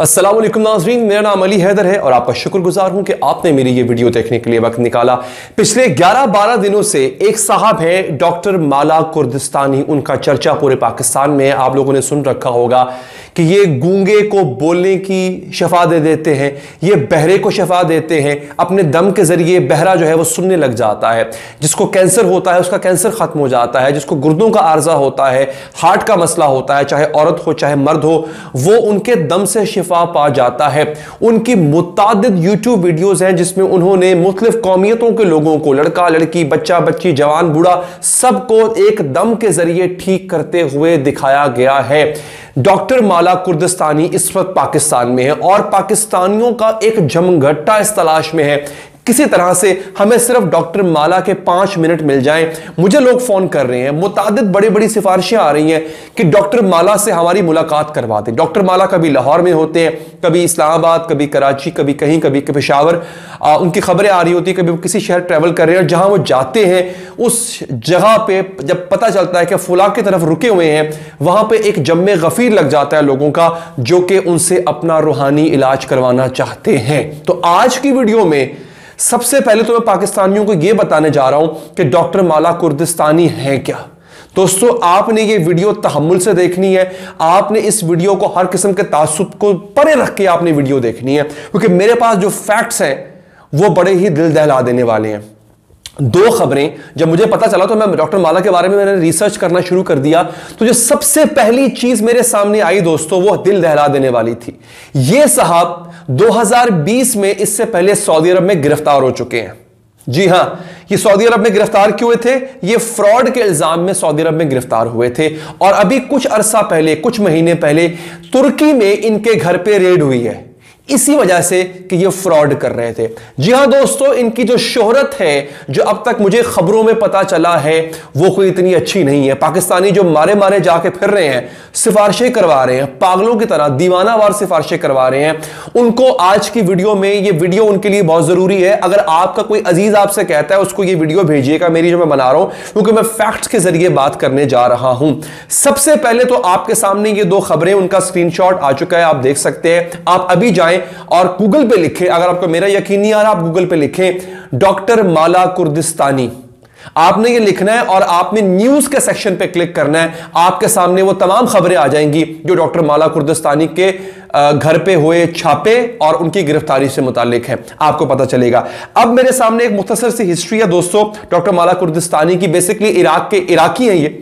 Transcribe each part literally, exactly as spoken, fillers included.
अस्सलाम वालेकुम नाज़रीन, मेरा नाम अली हैदर है और आपका शुक्रगुजार हूं कि आपने मेरी ये वीडियो देखने के लिए वक्त निकाला। पिछले ग्यारह बारह दिनों से एक साहब है डॉक्टर मुल्ला कुर्दिस्तानी, उनका चर्चा पूरे पाकिस्तान में है। आप लोगों ने सुन रखा होगा कि ये गूंगे को बोलने की शफा दे देते हैं, ये बहरे को शफा देते हैं, अपने दम के जरिए बहरा जो है वो सुनने लग जाता है। जिसको कैंसर होता है उसका कैंसर खत्म हो जाता है, जिसको गुर्दों का आर्जा होता है, हार्ट का मसला होता है, चाहे औरत हो चाहे मर्द हो, वो उनके दम से पा जाता है। उनकी मुतादिद यूट्यूब वीडियोस हैं जिसमें उन्होंने मुख्तलिफ कौमियतों के लोगों को, लड़का लड़की, बच्चा बच्ची, जवान बूढ़ा, सबको एक दम के जरिए ठीक करते हुए दिखाया गया है। डॉक्टर मुल्ला कुर्दिस्तानी इस वक्त पाकिस्तान में है और पाकिस्तानियों का एक जमघट्टा इस तलाश में है किसी तरह से हमें सिर्फ डॉक्टर मुल्ला के पांच मिनट मिल जाएं। मुझे लोग फोन कर रहे हैं, मुतादिद बड़ी बड़ी सिफारिशें आ रही हैं कि डॉक्टर मुल्ला से हमारी मुलाकात करवा दें। डॉक्टर मुल्ला कभी लाहौर में होते हैं, कभी इस्लामाबाद, कभी कराची, कभी कहीं, कभी पेशावर, उनकी खबरें आ रही होती है। कभी वो किसी शहर ट्रैवल कर रहे हैं और जहाँ वो जाते हैं उस जगह पर जब पता चलता है कि फुला की तरफ रुके हुए हैं, वहाँ पर एक जम्मे गफीर लग जाता है लोगों का जो कि उनसे अपना रूहानी इलाज करवाना चाहते हैं। तो आज की वीडियो में सबसे पहले तो मैं पाकिस्तानियों को यह बताने जा रहा हूं कि डॉक्टर मुल्ला कुर्दिस्तानी है क्या। दोस्तों, आपने ये वीडियो तहम्मुल से देखनी है, आपने इस वीडियो को हर किस्म के तासुब को परे रख के आपने वीडियो देखनी है, क्योंकि मेरे पास जो फैक्ट्स हैं वो बड़े ही दिल दहला देने वाले हैं। दो खबरें जब मुझे पता चला तो मैं डॉक्टर मुल्ला के बारे में मैंने रिसर्च करना शुरू कर दिया, तो जो सबसे पहली चीज मेरे सामने आई दोस्तों वो दिल दहला देने वाली थी। ये साहब दो हज़ार बीस में इससे पहले सऊदी अरब में गिरफ्तार हो चुके हैं। जी हां, ये सऊदी अरब में गिरफ्तार क्यों हुए थे? ये फ्रॉड के इल्जाम में सऊदी अरब में गिरफ्तार हुए थे और अभी कुछ अरसा पहले, कुछ महीने पहले तुर्की में इनके घर पर रेड हुई है, इसी वजह से कि ये फ्रॉड कर रहे थे। जी हाँ दोस्तों, इनकी जो शोहरत है, जो अब तक मुझे खबरों में पता चला है, वो कोई इतनी अच्छी नहीं है। पाकिस्तानी जो मारे मारे जाके फिर रहे हैं, सिफारिशें करवा रहे हैं, पागलों की तरह दीवानावार सिफारिशें करवा रहे हैं, उनको आज की वीडियो में, ये वीडियो उनके लिए बहुत ज़रूरी है। अगर आपका कोई अजीज आपसे कहता है उसको ये वीडियो भेजिएगा मेरी, जो मैं बना रहा हूँ, क्योंकि मैं फैक्ट्स के जरिए बात करने जा रहा हूँ। सबसे पहले तो आपके सामने ये दो खबरें, उनका स्क्रीनशॉट आ चुका है, आप देख सकते हैं। आप अभी जाएं और गूगल पे लिखें, अगर आपको मेरा यकीन नहीं आ रहा आप गूगल पे लिखें डॉक्टर मुल्ला कुर्दिस्तानी, आपने ये लिखना है और आपने न्यूज के सेक्शन पे क्लिक करना है। आपके सामने वो तमाम खबरें आ जाएंगी जो डॉक्टर मुल्ला कुर्दिस्तानी के घर पे हुए छापे और उनकी गिरफ्तारी से मुतालिक है, आपको पता चलेगा। अब मेरे सामने एक मुख्तसर सी हिस्ट्री है दोस्तों डॉक्टर मुल्ला कुर्दिस्तानी की। बेसिकली इराक के इराकी हैं ये,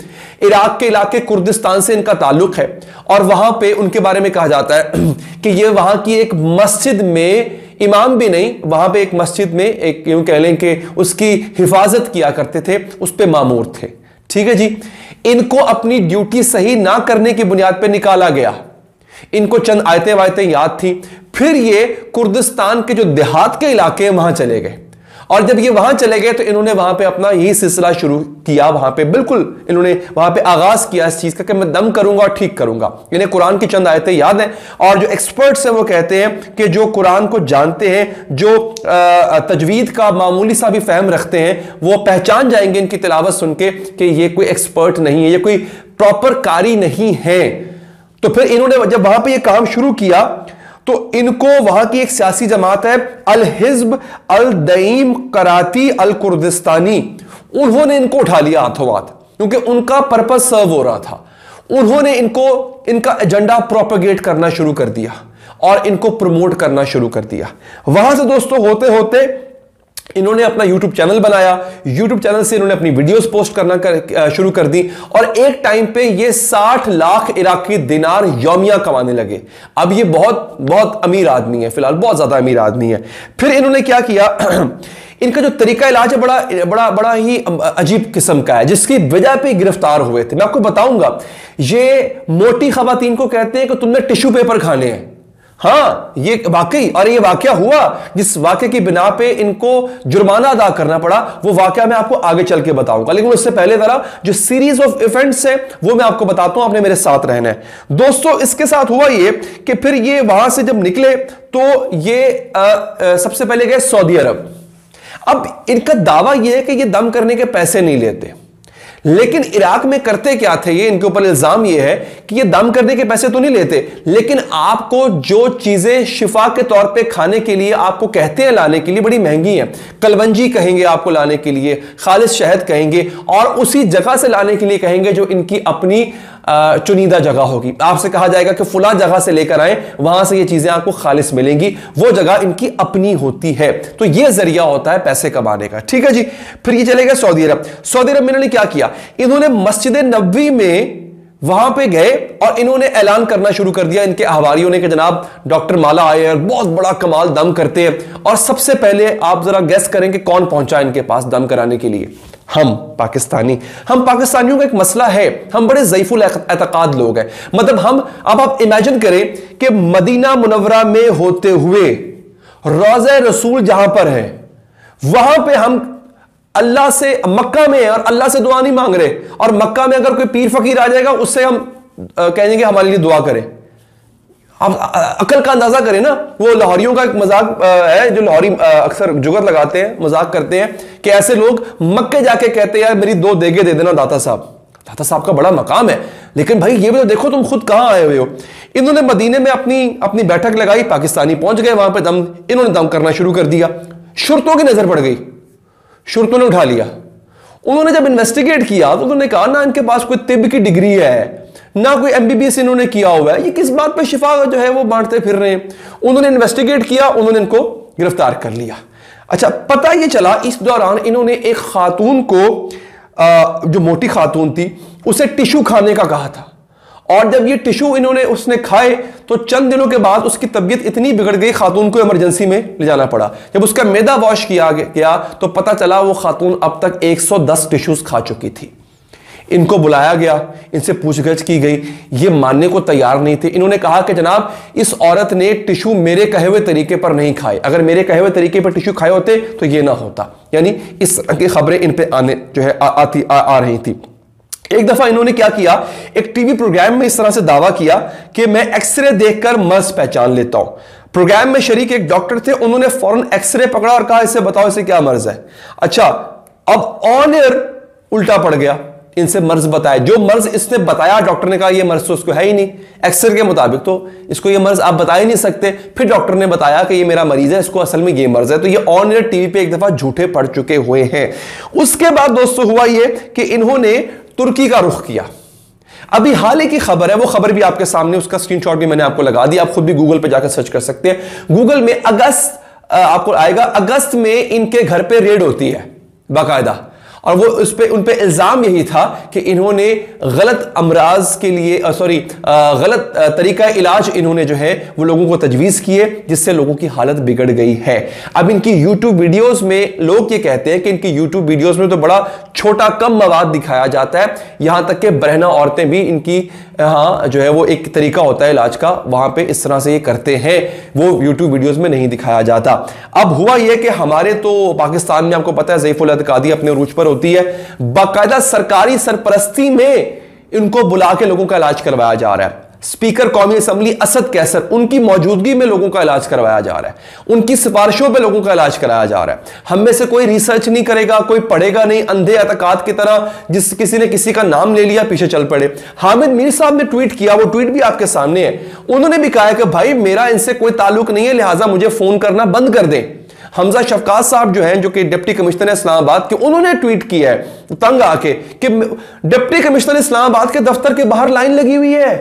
इराक के इलाके कुर्दिस्तान से इनका ताल्लुक है और वहां पे उनके बारे में कहा जाता है कि ये वहां की एक मस्जिद में इमाम भी नहीं, वहां पे एक मस्जिद में एक यूं कह लें कि उसकी हिफाजत किया करते थे, उस पे मामूर थे। ठीक है जी, इनको अपनी ड्यूटी सही ना करने की बुनियाद पे निकाला गया। इनको चंद आयतें वायतें याद थी, फिर ये कुर्दिस्तान के जो देहात के इलाके हैं वहां चले गए और जब ये वहां चले गए तो इन्होंने वहां पे अपना यही सिलसिला शुरू किया। वहां पे बिल्कुल इन्होंने वहां पे आगाज किया इस चीज का कि मैं दम करूंगा और ठीक करूंगा। इन्हें कुरान की चंद आयतें याद हैं और जो एक्सपर्ट्स हैं वो कहते हैं कि जो कुरान को जानते हैं, जो तजवीद का मामूली सा भी फहम रखते हैं, वो पहचान जाएंगे इनकी तिलावत सुन के कि ये कोई एक्सपर्ट नहीं है, ये कोई प्रॉपर कारी नहीं है। तो फिर इन्होंने जब वहां पर यह काम शुरू किया तो इनको वहां की एक सियासी जमात है अल हिज्ब अल दईम कराती अल कुरदिस्तानी, उन्होंने इनको उठा लिया हाथों हाथ क्योंकि उनका पर्पज सर्व हो रहा था। उन्होंने इनको, इनका एजेंडा प्रोपेगेट करना शुरू कर दिया और इनको प्रमोट करना शुरू कर दिया। वहां से दोस्तों होते होते इन्होंने अपना यूट्यूब चैनल बनाया, यूट्यूब चैनल से इन्होंने अपनी वीडियोस पोस्ट करना कर, शुरू कर दी और एक टाइम पे ये साठ लाख इराकी दिनार यौमिया कमाने लगे। अब ये बहुत बहुत अमीर आदमी है, फिलहाल बहुत ज्यादा अमीर आदमी है। फिर इन्होंने क्या किया, इनका जो तरीका इलाज है बड़ा बड़ा बड़ा ही अजीब किस्म का है, जिसकी वजह पे गिरफ्तार हुए थे। मैं आपको बताऊंगा, ये मोटी खवातीन को कहते हैं कि तुमने टिश्यू पेपर खाने हैं। हाँ, ये वाकई, और ये वाकया हुआ जिस वाकये की बिना पे इनको जुर्माना अदा करना पड़ा, वो वाकया मैं आपको आगे चल के बताऊंगा। लेकिन उससे पहले जरा जो सीरीज ऑफ इवेंट्स है वो मैं आपको बताता हूं, आपने मेरे साथ रहना है दोस्तों। इसके साथ हुआ ये कि फिर ये वहां से जब निकले तो ये आ, आ, सबसे पहले गए सऊदी अरब। अब इनका दावा यह है कि ये दम करने के पैसे नहीं लेते, लेकिन इराक में करते क्या थे ये, इनके ऊपर इल्जाम ये है कि ये दम करने के पैसे तो नहीं लेते, लेकिन आपको जो चीजें शिफा के तौर पे खाने के लिए आपको कहते हैं लाने के लिए बड़ी महंगी हैं, कलवंजी कहेंगे आपको लाने के लिए, खालिस शहद कहेंगे, और उसी जगह से लाने के लिए कहेंगे जो इनकी अपनी चुनिंदा जगह होगी। आपसे कहा जाएगा कि फुला जगह से लेकर आए, वहां से ये चीजें आपको खालिस मिलेंगी, वो जगह इनकी अपनी होती है। तो ये जरिया होता है पैसे कमाने का। ठीक है जी, फिर ये चले गए सऊदी अरब। सऊदी अरब में इन्होंने क्या किया, इन्होंने मस्जिद नबवी में वहां पे गए और इन्होंने ऐलान करना शुरू कर दिया इनके हवारियों ने कि जनाब डॉक्टर माला आयर बहुत बड़ा कमाल दम करते हैं। और सबसे पहले आप जरा गेस करें कि कौन पहुंचा इनके पास दम कराने के लिए? हम पाकिस्तानी। हम पाकिस्तानियों का एक मसला है, हम बड़े ज़ईफुल एतकाद लोग हैं। मतलब हम, अब आप इमेजिन करें कि मदीना मुनव्वरा में होते हुए रोज़े रसूल जहां पर है, वहां पे हम अल्लाह से, मक्का में, और अल्लाह से दुआ नहीं मांग रहे, और मक्का में अगर कोई पीर फकीर आ जाएगा उससे हम कहेंगे हमारे लिए दुआ करें। आप अकल का अंदाजा करें ना। वो लाहौरियों का एक मजाक है, जो लाहौरी अक्सर जुगत लगाते हैं, मजाक करते हैं कि ऐसे लोग मक्के जाके कहते हैं यार मेरी दो देगे दे देना दाता साहब, दाता साहब का बड़ा मकाम है। लेकिन भाई ये भी तो देखो तुम खुद कहां आए हुए हो। इन्होंने मदीने में अपनी अपनी बैठक लगाई, पाकिस्तानी पहुंच गए वहां पर, दम इन्होंने दम करना शुरू कर दिया। शुरतों की नजर पड़ गई, शुरतों ने उठा लिया। उन्होंने जब इन्वेस्टिगेट किया तो उन्होंने कहा ना इनके पास कोई तिब की डिग्री है, ना कोई एमबीबीएस इन्होंने किया हुआ है, ये किस बात पे शिफा जो है वो बांटते फिर रहे हैं। उन्होंने इन्वेस्टिगेट किया, उन्होंने इनको गिरफ्तार कर लिया। अच्छा, पता ये चला इस दौरान इन्होंने एक खातून को आ, जो मोटी खातून थी उसे टिशू खाने का कहा था, और जब ये टिशू इन्होंने उसने खाए तो चंद दिनों के बाद उसकी तबीयत इतनी बिगड़ गई, खातून को इमरजेंसी में ले जाना पड़ा। जब उसका मैदा वॉश किया गया तो पता चला वो खातून अब तक एक सौ दस टिशूज खा चुकी थी। इनको बुलाया गया, इनसे पूछगछ की गई, ये मानने को तैयार नहीं थे। इन्होंने कहा कि जनाब इस औरत ने टिशू मेरे कहे हुए तरीके पर नहीं खाए, अगर मेरे कहे हुए तरीके पर टिशू खाए होते तो ये ना होता। यानी इस तरह की खबरें इन पे आने जो है आ, आती आ, आ रही थी। एक दफा इन्होंने क्या किया, एक टीवी प्रोग्राम में इस तरह से दावा किया कि मैं एक्सरे देखकर मर्ज पहचान लेता हूं। प्रोग्राम में शरीक एक डॉक्टर थे, उन्होंने फौरन एक्सरे पकड़ा और कहा इसे बताओ इसे क्या मर्ज है। अच्छा, अब ऑन एयर उल्टा पड़ गया, इनसे मर्ज बताया, जो मर्ज इसने बताया डॉक्टर ने कहा ये मर्ज तो उसको है ही नहीं, एक्सरे के मुताबिक तो इसको ये मर्ज आप बता ही नहीं सकते। फिर डॉक्टर ने बताया कि ये मेरा मरीज है, इसको असल में ये मर्ज है। तो ये ऑन एयर टीवी पे एक दफा झूठे पड़ चुके हुए हैं। उसके बाद दोस्तों हुआ ये कि इन्होंने तुर्की का रुख किया। अभी हाल ही की खबर है, वो खबर भी आपके सामने, उसका स्क्रीनशॉट भी मैंने आपको लगा दिया, आप खुद भी गूगल पर जाकर सर्च कर सकते हैं। गूगल में अगस्त आपको आएगा, अगस्त में इनके घर पर रेड होती है बाकायदा, और वो उस पे उन पे इल्ज़ाम यही था कि इन्होंने गलत अमराज के लिए सॉरी गलत तरीका इलाज इन्होंने जो है वो लोगों को तजवीज़ किए, जिससे लोगों की हालत बिगड़ गई है। अब इनकी यूट्यूब वीडियोस में लोग ये कहते हैं कि इनकी यूट्यूब वीडियोस में तो बड़ा छोटा कम मवाद दिखाया जाता है, यहाँ तक कि बरहना औरतें भी इनकी हाँ जो है वो एक तरीका होता है इलाज का, वहाँ पे इस तरह से ये करते हैं, वो यूट्यूब वीडियोस में नहीं दिखाया जाता। अब हुआ ये कि हमारे तो पाकिस्तान में आपको पता है ज़ईफुल एतकादी अपने रूज पर होती है, बाकायदा सरकारी सरपरस्ती में इनको बुला के लोगों का इलाज करवाया जा रहा है। स्पीकर कौमी असम्बली असद कैसर, उनकी मौजूदगी में लोगों का इलाज करवाया जा रहा है, उनकी सिफारिशों पे लोगों का इलाज कराया जा रहा है। हम में से कोई रिसर्च नहीं करेगा, कोई पढ़ेगा नहीं, अंधे अतकाद की तरह जिस किसी ने किसी का नाम ले लिया पीछे चल पड़े। हामिद मीर साहब ने ट्वीट किया, वो ट्वीट भी आपके सामने है, उन्होंने भी कहा कि भाई मेरा इनसे कोई ताल्लुक नहीं है, लिहाजा मुझे फोन करना बंद कर दें। हमजा शफकास साहब जो हैं, जो कि डिप्टी कमिश्नर इस्लामाबाद के, उन्होंने ट्वीट किया है तंग आके कि डिप्टी कमिश्नर इस्लामाबाद के दफ्तर के बाहर लाइन लगी हुई है,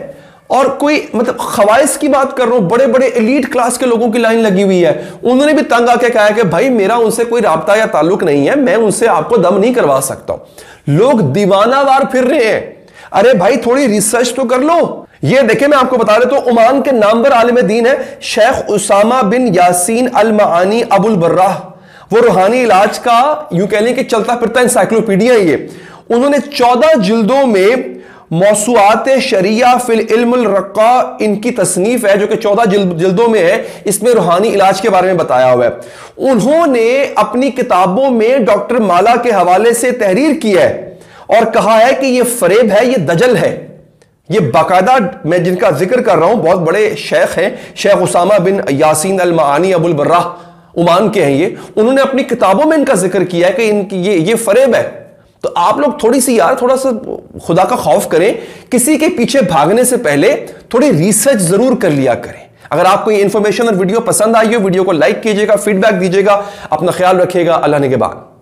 और कोई मतलब खवाइस की बात कर रहा हूं, बड़े बड़े एलीट क्लास के लोगों की लाइन लगी हुई है। उन्होंने भी तंग आके कहा कि भाई मेरा उनसे कोई राब्ता या ताल्लुक नहीं है, मैं उनसे आपको दम नहीं करवा सकता हूं। लोग दीवानावार फिर रहे हैं। अरे भाई थोड़ी रिसर्च तो कर लो। ये देखें, मैं आपको बता देता हूं, ओमान के नामवर आलिम दीन है शेख उसामा बिन यासीन अल मानी अबुल बर्राह, वो रूहानी इलाज का यूं कह लें कि चलता फिरता इंसाइक्लोपीडिया ये। उन्होंने चौदह जिल्दों में मौसूआत शरिया फिल इल्मुल रक्का, इनकी तसनीफ है, जो कि चौदह जिल्दों में है, इसमें रूहानी इलाज के बारे में बताया हुआ है। उन्होंने अपनी किताबों में डॉक्टर माला के हवाले से तहरीर की है और कहा है कि यह फरेब है, यह दजल है। ये बाकायदा मैं जिनका जिक्र कर रहा हूं बहुत बड़े शेख हैं, शेख उसामा बिन यासीन अल मानी अबुल बर्राह, ओमान के हैं ये। उन्होंने अपनी किताबों में इनका जिक्र किया है कि इनकी ये ये फरेब है, तो आप लोग थोड़ी सी यार थोड़ा सा खुदा का खौफ करें, किसी के पीछे भागने से पहले थोड़ी रिसर्च जरूर कर लिया करें। अगर आपको ये इंफॉर्मेशन और वीडियो पसंद आई हो, वीडियो को लाइक कीजिएगा, फीडबैक दीजिएगा। अपना ख्याल रखिएगा। अल्लाह निगहबान।